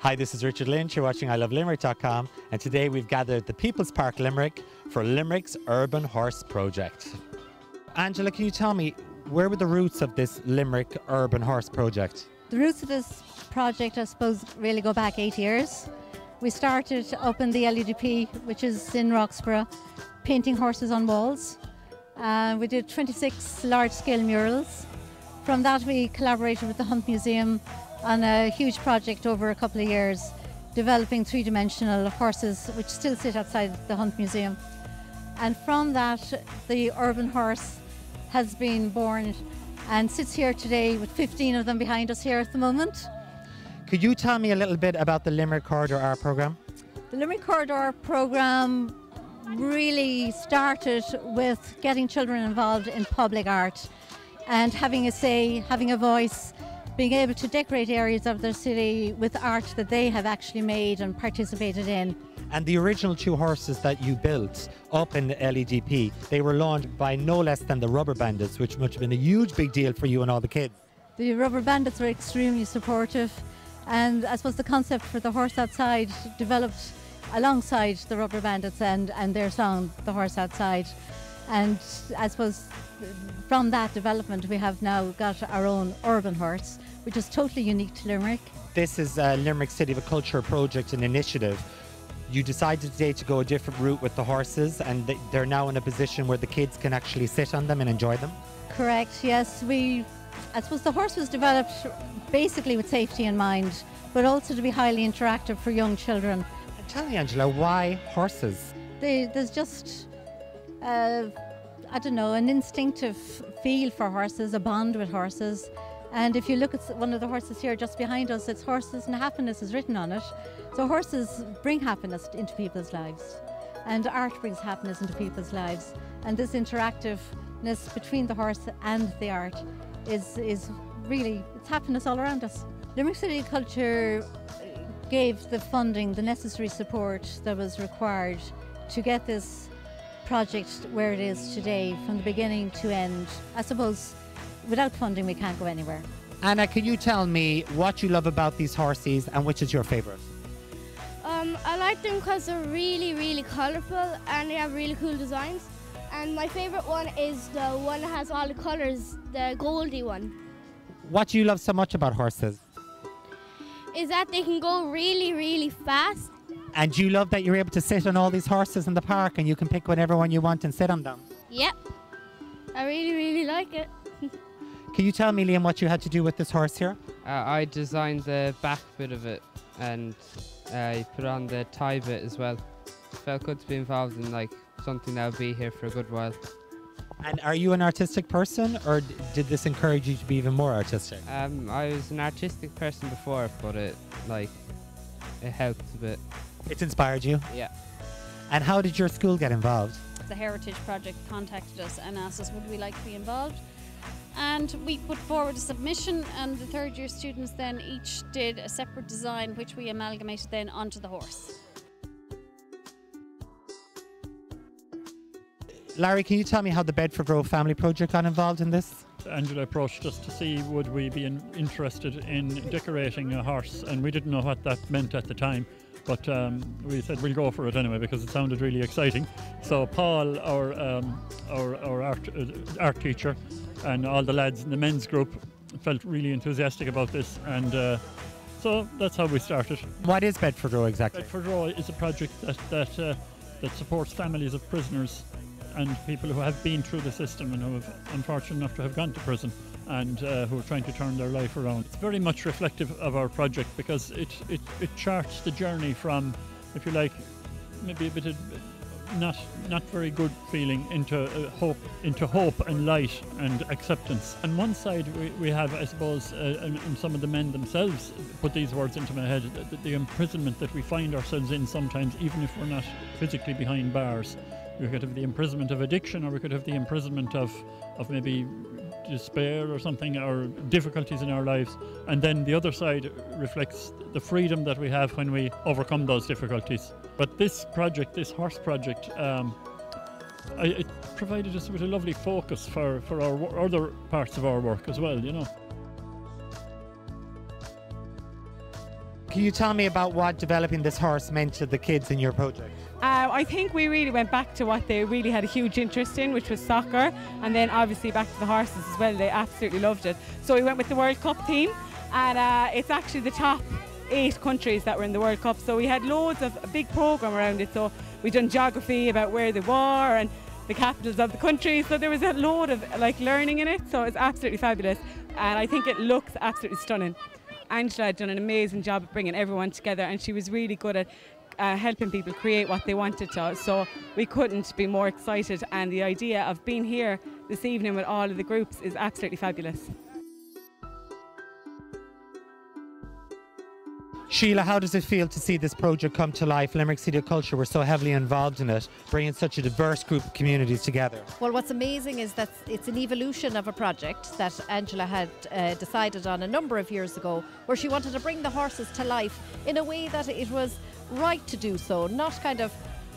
Hi, this is Richard Lynch. You're watching ilovelimerick.com, and today we've gathered the People's Park Limerick for Limerick's Urban Horse Project. Angela, can you tell me, where were the roots of this Limerick Urban Horse Project? The roots of this project, I suppose, really go back 8 years. We started up in the LEDP, which is in Roxburgh, painting horses on walls. We did 26 large-scale murals. From that, we collaborated with the Hunt Museum on a huge project over a couple of years, developing three-dimensional horses which still sit outside the Hunt Museum. And from that, the urban horse has been born and sits here today with 15 of them behind us here at the moment. Could you tell me a little bit about the Limerick Corridor Art Programme? The Limerick Corridor Art Programme really started with getting children involved in public art and having a say, having a voice, being able to decorate areas of their city with art that they have actually made and participated in. And the original two horses that you built up in the LEDP, they were launched by no less than the Rubber Bandits, which must have been a huge big deal for you and all the kids. The Rubber Bandits were extremely supportive, and I suppose the concept for The Horse Outside developed alongside the Rubber Bandits and their song, The Horse Outside. And I suppose from that development we have now got our own urban horse, which is totally unique to Limerick. This is a Limerick City of Culture project and initiative. You decided today to go a different route with the horses, and they're now in a position where the kids can actually sit on them and enjoy them? Correct, yes. I suppose the horse was developed basically with safety in mind, but also to be highly interactive for young children. Tell me, Angela, why horses? There's just I don't know, an instinctive feel for horses, a bond with horses. And if you look at one of the horses here just behind us, it's horses and happiness is written on it. So horses bring happiness into people's lives, and art brings happiness into people's lives. And this interactiveness between the horse and the art is really, it's happiness all around us. Limerick City of Culture gave the funding, the necessary support that was required to get this project where it is today, from the beginning to end. I suppose without funding we can't go anywhere. Anna, can you tell me what you love about these horses and which is your favourite? I like them because they're really, really colourful and they have really cool designs. And my favourite one is the one that has all the colours, the goldy one. What do you love so much about horses? Is that they can go really, really fast. And you love that you're able to sit on all these horses in the park and you can pick whatever one you want and sit on them? Yep. I really, really like it. Can you tell me, Liam, what you had to do with this horse here? I designed the back bit of it, and I put on the tie bit as well. It felt good to be involved in like something that will be here for a good while. And are you an artistic person, or did this encourage you to be even more artistic? I was an artistic person before, but it helped a bit. It's inspired you? Yeah. And how did your school get involved? The Heritage Project contacted us and asked us would we like to be involved, and we put forward a submission, and the third year students then each did a separate design which we amalgamated then onto the horse. Larry, can you tell me how the Bedford Grove family project got involved in this? Angela approached us to see would we be interested in decorating a horse, and we didn't know what that meant at the time. But we said we'll go for it anyway because it sounded really exciting. So Paul, our art teacher, and all the lads in the men's group felt really enthusiastic about this, and so that's how we started. What is Bedford Row exactly? Bedford Row is a project that supports families of prisoners and people who have been through the system and who have unfortunate enough to have gone to prison, and who are trying to turn their life around. It's very much reflective of our project because it charts the journey from, if you like, maybe a bit of not very good feeling into hope and light and acceptance. On one side we have, I suppose, and some of the men themselves put these words into my head, the imprisonment that we find ourselves in sometimes, even if we're not physically behind bars. We could have the imprisonment of addiction, or we could have the imprisonment of maybe despair or something, or difficulties in our lives. And then the other side reflects the freedom that we have when we overcome those difficulties. But this project, this horse project, it provided us with a lovely focus for our other parts of our work as well, you know. Can you tell me about what developing this horse meant to the kids in your project? I think we really went back to what they really had a huge interest in, which was soccer, and then obviously back to the horses as well. They absolutely loved it. So we went with the World Cup team, and it's actually the top 8 countries that were in the World Cup. So we had loads of a big programme around it. So we done geography about where they were and the capitals of the country. So there was a load of like learning in it. So it's absolutely fabulous, and I think it looks absolutely stunning. Angela had done an amazing job of bringing everyone together, and she was really good at helping people create what they wanted to. So we couldn't be more excited, and the idea of being here this evening with all of the groups is absolutely fabulous. Sheila, how does it feel to see this project come to life? Limerick City of Culture were so heavily involved in it, bringing such a diverse group of communities together. Well, what's amazing is that it's an evolution of a project that Angela had decided on a number of years ago, where she wanted to bring the horses to life in a way that it was right to do so, not kind of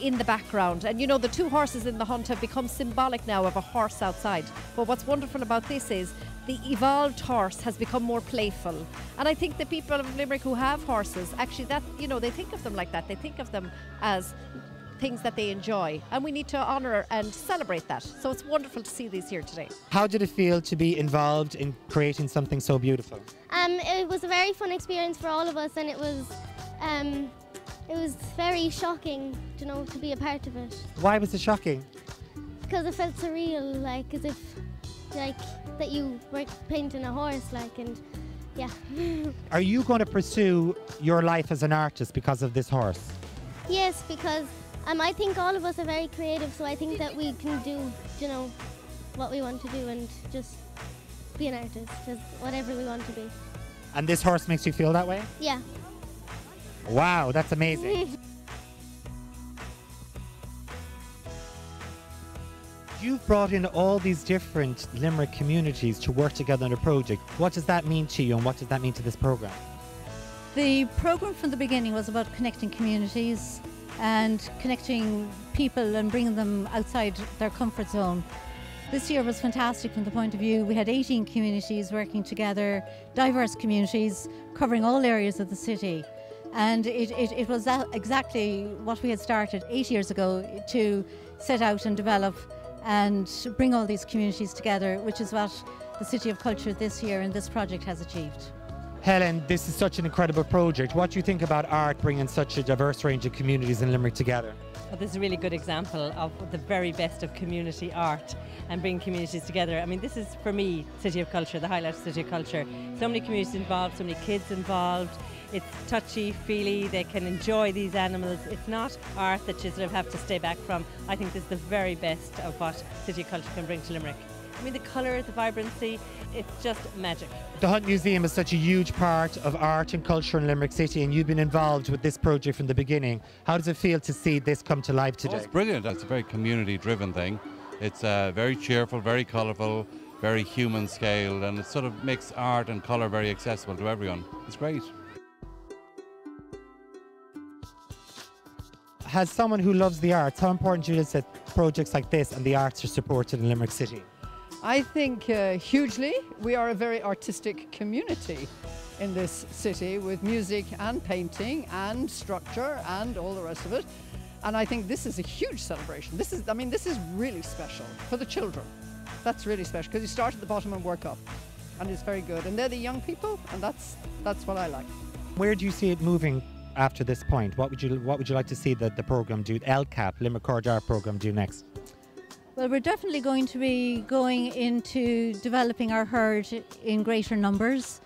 in the background. And you know, the two horses in the hunt have become symbolic now of a horse outside. But what's wonderful about this is the evolved horse has become more playful, and I think the people of Limerick who have horses, actually, that, you know, they think of them like that. They think of them as things that they enjoy, and we need to honour and celebrate that. So it's wonderful to see these here today. How did it feel to be involved in creating something so beautiful? It was a very fun experience for all of us, and it was very shocking, you know, to be a part of it. Why was it shocking? Because it felt surreal, like as if, like, that you were painting a horse, like, and yeah. Are you going to pursue your life as an artist because of this horse? Yes, because I think all of us are very creative, so I think that we can do, you know, what we want to do and just be an artist, just whatever we want to be. And this horse makes you feel that way? Yeah. Wow, that's amazing. You've brought in all these different Limerick communities to work together on a project. What does that mean to you, and what does that mean to this programme? The programme from the beginning was about connecting communities and connecting people and bringing them outside their comfort zone. This year was fantastic from the point of view. We had 18 communities working together, diverse communities covering all areas of the city. And it was that exactly what we had started 8 years ago to set out and develop and bring all these communities together, which is what the City of Culture this year and this project has achieved. Helen, this is such an incredible project. What do you think about art bringing such a diverse range of communities in Limerick together? Well, this is a really good example of the very best of community art and bringing communities together. I mean, this is, for me, City of Culture, the highlight of City of Culture. So many communities involved, so many kids involved. It's touchy-feely, they can enjoy these animals. It's not art that you sort of have to stay back from. I think this is the very best of what City of Culture can bring to Limerick. I mean, the colour, the vibrancy, it's just magic. The Hunt Museum is such a huge part of art and culture in Limerick City, and you've been involved with this project from the beginning. How does it feel to see this come to life today? Oh, it's brilliant. It's a very community-driven thing. It's very cheerful, very colourful, very human-scaled, and it sort of makes art and colour very accessible to everyone. It's great. As someone who loves the arts, how important it is that projects like this and the arts are supported in Limerick City? I think hugely. We are a very artistic community in this city, with music and painting and structure and all the rest of it. And I think this is a huge celebration. This is, I mean, this is really special for the children. That's really special, because you start at the bottom and work up, and it's very good. And they're the young people, and that's what I like. Where do you see it moving after this point? What would you like to see that the programme do, LCAP, Limerick Corridor Art Programme, do next? Well, we're definitely going to be going into developing our herd in greater numbers,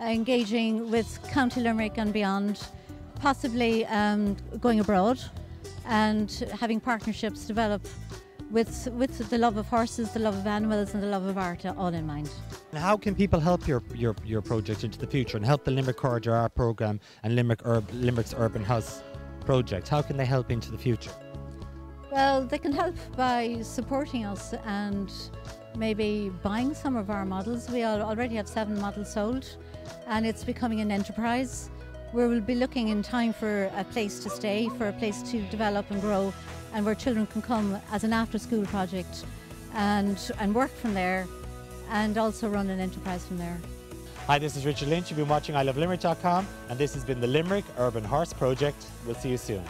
engaging with County Limerick and beyond, possibly going abroad and having partnerships develop with the love of horses, the love of animals and the love of art all in mind. And how can people help your project into the future and help the Limerick Corridor Art Programme and Limerick's Urban House Project? How can they help into the future? Well, they can help by supporting us and maybe buying some of our models. We already have 7 models sold, and it's becoming an enterprise. We will be looking in time for a place to stay, for a place to develop and grow, and where children can come as an after-school project and work from there, and also run an enterprise from there. Hi, this is Richard Lynch. You've been watching ilovelimerick.com, and this has been the Limerick Urban Horse Project. We'll see you soon.